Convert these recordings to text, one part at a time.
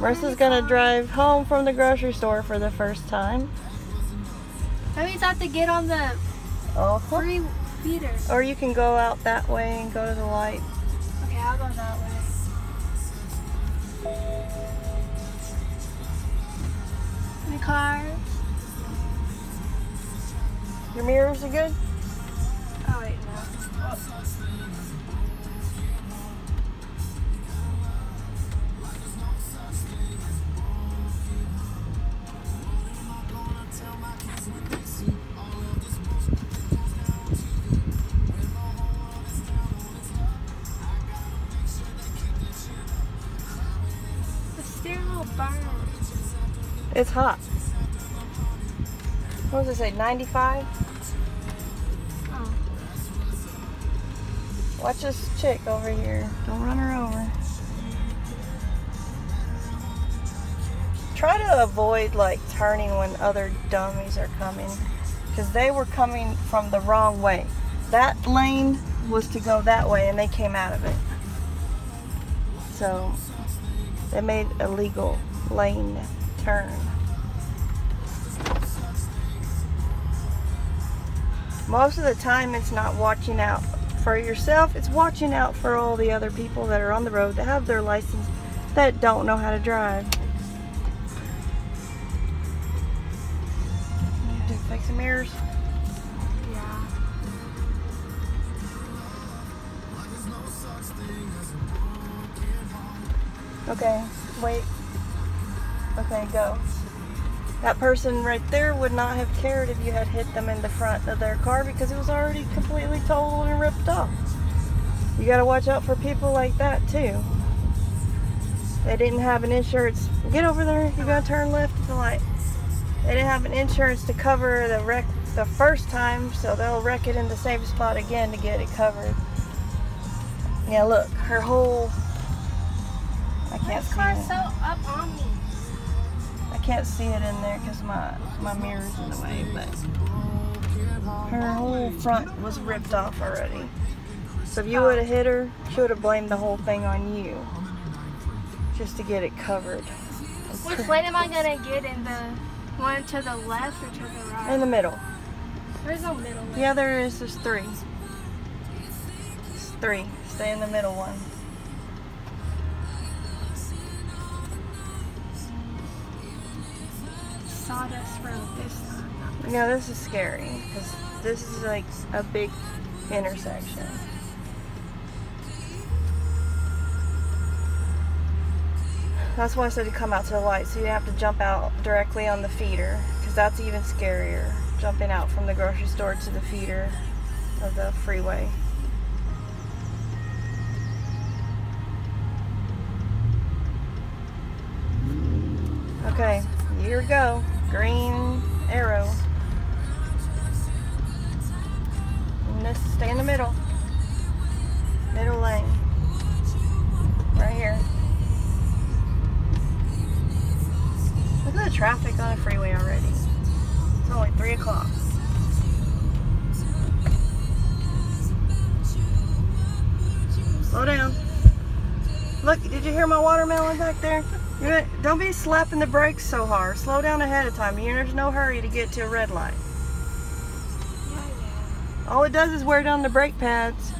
Marissa's gonna drive home from the grocery store for the first time. That means I have to get on the free feeder. Or you can go out that way and go to the light. Okay, I'll go that way. Any cars? Your mirrors are good? Oh, wait, no. It's hot. What does it say? 95? Oh. Watch this chick over here. Don't run her over. Try to avoid like turning when other dummies are coming, because they were coming from the wrong way. That lane was to go that way and they came out of it. So they made a legal lane turn. Most of the time it's not watching out for yourself, it's watching out for all the other people that are on the road that have their license that don't know how to drive. You have to fix the mirrors. Yeah. Okay, wait. Okay, go. That person right there would not have cared if you had hit them in the front of their car because it was already completely totaled and ripped off. You gotta watch out for people like that too. They didn't have an insurance. Get over there, you gotta turn left at the light. They didn't have an insurance to cover the wreck the first time, so they'll wreck it in the same spot again to get it covered. Yeah, look, her whole... I can't see it. This car's so up on me. I can't see it in there because my mirror's in the way, but her whole front was ripped off already. So if you would have hit her, she would have blamed the whole thing on you just to get it covered. Which lane am I going to get in? The one to the left or to the right? In the middle. There's no middle lane. Yeah, there is. There's three. It's three. Stay in the middle one. You know, this is scary because this is like a big intersection. That's why I said to come out to the light, so you have to jump out directly on the feeder because that's even scarier, jumping out from the grocery store to the feeder of the freeway. Okay, here we go. Green arrow. Stay in the middle. Middle lane. Right here. Look at the traffic on the freeway already. It's only 3 o'clock. Slow down. Look, did you hear my watermelon back there? Don't be slapping the brakes so hard. Slow down ahead of time. There's no hurry to get to a red light. All it does is wear down the brake pads.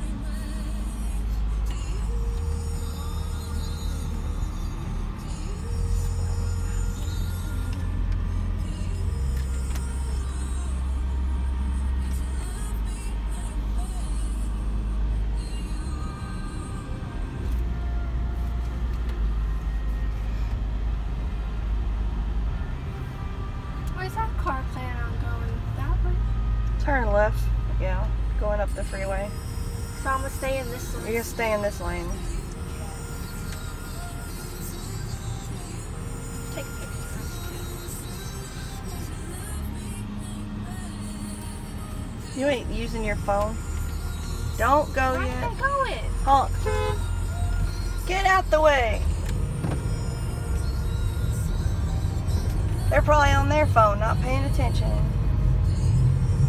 Turn left, yeah, going up the freeway. So I'm gonna stay in this lane. You're gonna stay in this lane. Take a picture. You ain't using your phone. Don't go yet. Where am I going? Honk. Get out the way. They're probably on their phone, not paying attention.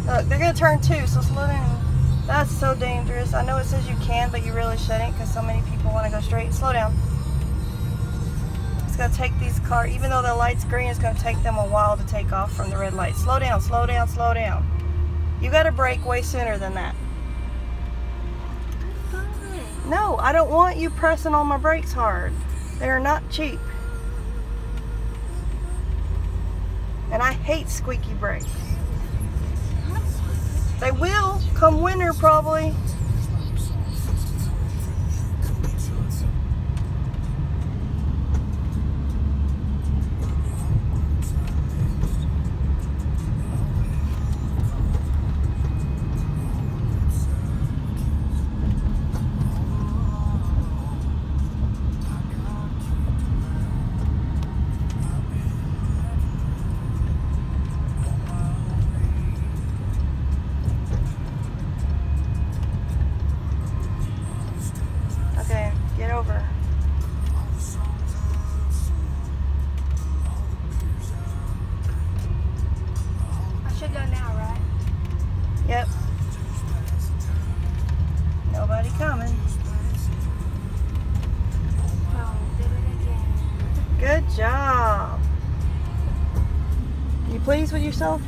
Look, they're going to turn too, so slow down. That's so dangerous. I know it says you can, but you really shouldn't because so many people want to go straight. Slow down. It's going to take these cars, even though the light's green, it's going to take them a while to take off from the red light. Slow down, slow down, slow down. You got to brake way sooner than that. No, I don't want you pressing on my brakes hard. They're not cheap. And I hate squeaky brakes. They will come winter probably. Pleased with yourself?